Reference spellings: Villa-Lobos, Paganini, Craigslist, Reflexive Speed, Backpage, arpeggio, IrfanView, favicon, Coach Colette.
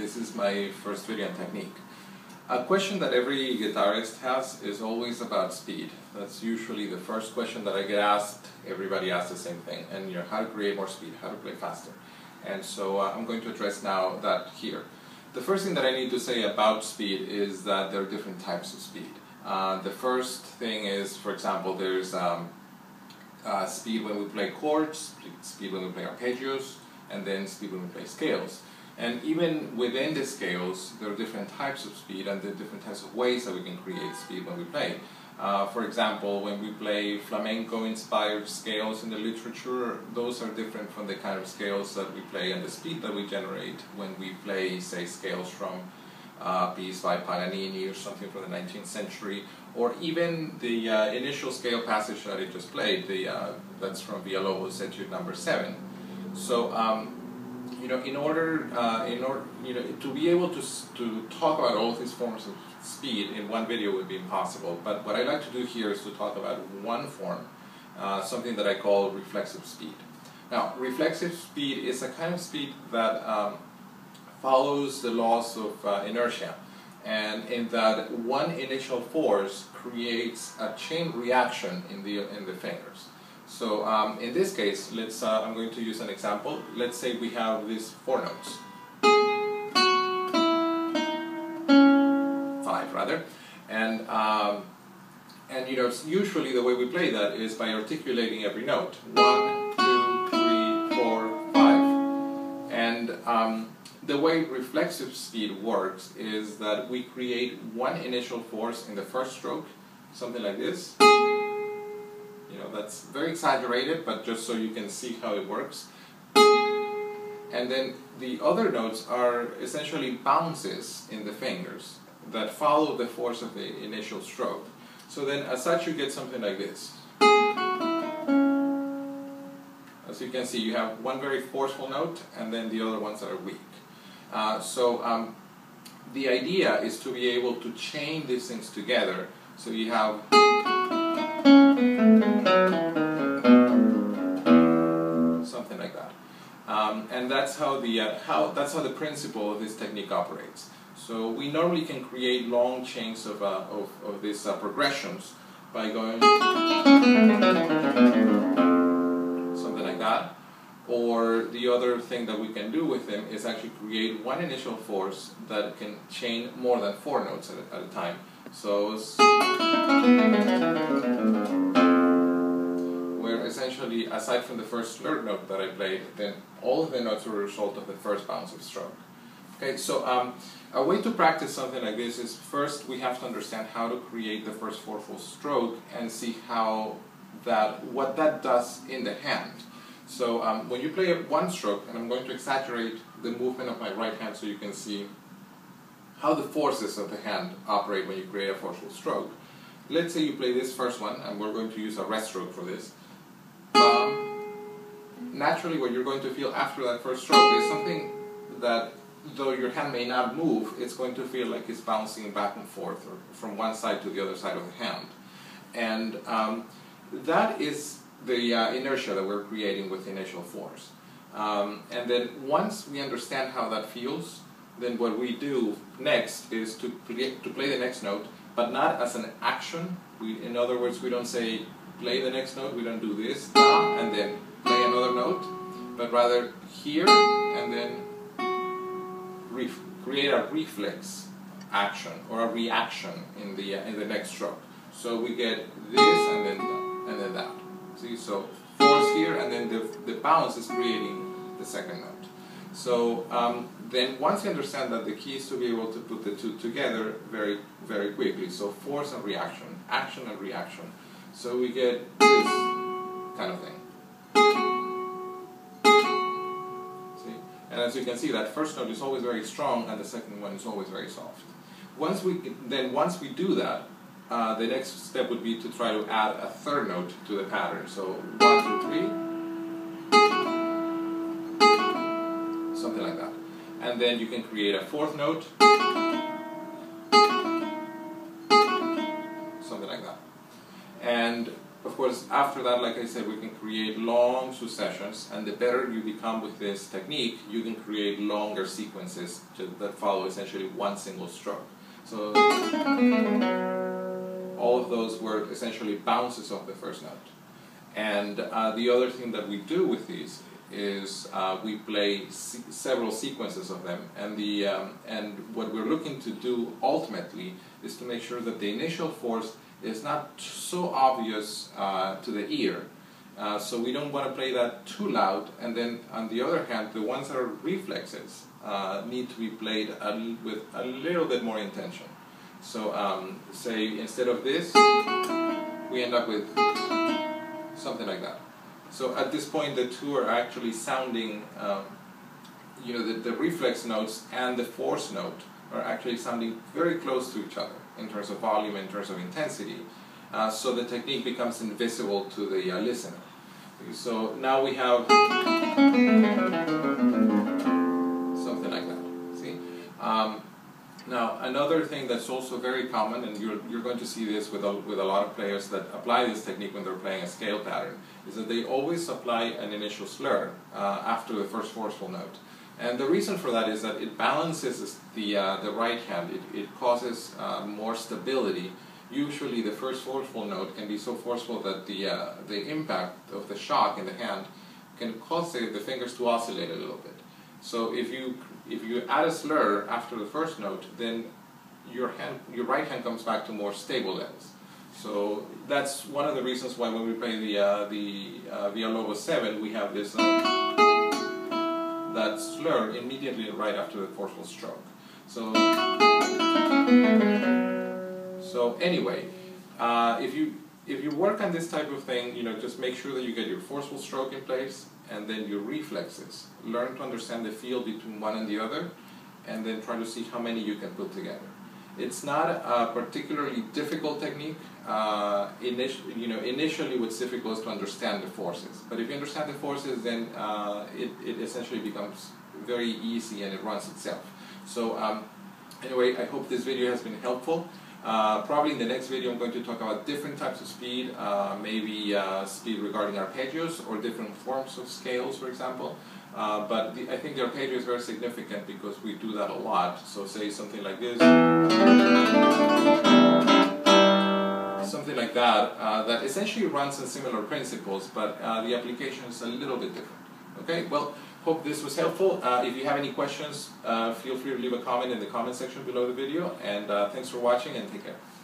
this is my first video on technique. A question that every guitarist has is always about speed. That's usually the first question that I get asked. Everybody asks the same thing, and how to create more speed, how to play faster. And so I'm going to address now that here. The first thing that I need to say about speed is that there are different types of speed. The first thing is, for example, there's speed when we play chords, speed when we play arpeggios, and then speed when we play scales. And even within the scales, there are different types of speed and the different types of ways that we can create speed when we play. For example, when we play flamenco-inspired scales in the literature, those are different from the kind of scales that we play and the speed that we generate when we play, say, scales from a piece by Paganini or something from the 19th century, or even the initial scale passage that I just played, that's from Villa-Lobos, Etude number 7. So, to be able to talk about all these forms of speed in one video would be impossible. But what I like to do here is to talk about one form, something that I call reflexive speed. Now, reflexive speed is a kind of speed that follows the laws of inertia, and in that one initial force creates a chain reaction in the fingers. So in this case, I'm going to use an example. Let's say we have these four notes, five rather, and usually the way we play that is by articulating every note. 1, 2, 3, 4, 5, and the way reflexive speed works is that we create one initial force in the first stroke, something like this. That's very exaggerated, but just so you can see how it works. And then the other notes are essentially bounces in the fingers that follow the force of the initial stroke. So then as such you get something like this. As you can see, you have one very forceful note and then the other ones that are weak. The idea is to be able to chain these things together, so you have something like that, and that's how the that's how the principle of this technique operates. So we normally can create long chains of these progressions by going something like that. Or the other thing that we can do with them is actually create one initial force that can chain more than four notes at a time. So, where essentially, aside from the first slurred note that I played, then all of the notes were a result of the first bounce of stroke. Okay, so a way to practice something like this is, first we have to understand how to create the first forceful stroke and see how what that does in the hand. So when you play one stroke, and I'm going to exaggerate the movement of my right hand so you can see how the forces of the hand operate when you create a forceful stroke. Let's say you play this first one, and we're going to use a rest stroke for this. Naturally, what you're going to feel after that first stroke is something that, though your hand may not move, it's going to feel like it's bouncing back and forth, or from one side to the other side of the hand. And that is the inertia that we're creating with initial force. And then once we understand how that feels, then what we do next is to play the next note, but not as an action. In other words, we don't say, play the next note, we don't do this, da, and then play another note, but rather here, and then create a reflex action, or a reaction in the next stroke. So we get this, and then that. See, so force here, and then the bounce is creating the second note. So then once you understand that, the key is to be able to put the two together very, very quickly. So force and reaction, action and reaction. So we get this kind of thing. See? And as you can see, that first note is always very strong and the second one is always very soft. Once we do that, the next step would be to try to add a third note to the pattern. So 1, 2, 3. Something like that. And then you can create a fourth note, something like that. And of course course, after that, like I said, we can create long successions, and the better you become with this technique, you can create longer sequences that follow essentially one single stroke. So all of those were essentially bounces off the first note. And the other thing that we do with these is we play several sequences of them, and what we're looking to do ultimately is to make sure that the initial force is not so obvious to the ear, so we don't want to play that too loud. And then on the other hand, the ones that are reflexes need to be played with a little bit more intention. So say instead of this, we end up with something like that. So at this point, the two are actually sounding, you know, the reflex notes and the force note are actually sounding very close to each other in terms of volume, in terms of intensity. So the technique becomes invisible to the listener. So now we have something like that, see? Now, another thing that's also very common, and you're going to see this with a lot of players that apply this technique when they're playing a scale pattern, is that they always apply an initial slur after the first forceful note. And the reason for that is that it balances the right hand. It causes more stability. Usually the first forceful note can be so forceful that the impact of the shock in the hand can cause the fingers to oscillate a little bit. So if you add a slur after the first note, then your right hand comes back to more stable levels. So that's one of the reasons why when we play the Villa-Lobos 7, we have this that slur immediately right after the forceful stroke. So anyway, if you work on this type of thing, you know, just make sure that you get your forceful stroke in place, and then your reflexes. Learn to understand the feel between one and the other, and then try to see how many you can put together. It's not a particularly difficult technique. Initially what's difficult is to understand the forces. But if you understand the forces, then it essentially becomes very easy and it runs itself. So anyway, I hope this video has been helpful. Probably in the next video I'm going to talk about different types of speed, maybe speed regarding arpeggios or different forms of scales, for example. But I think the arpeggio is very significant because we do that a lot. So say something like this, something like that, that essentially runs on similar principles, but the application is a little bit different. Okay, well, hope this was helpful. If you have any questions, feel free to leave a comment in the comment section below the video, and thanks for watching and take care.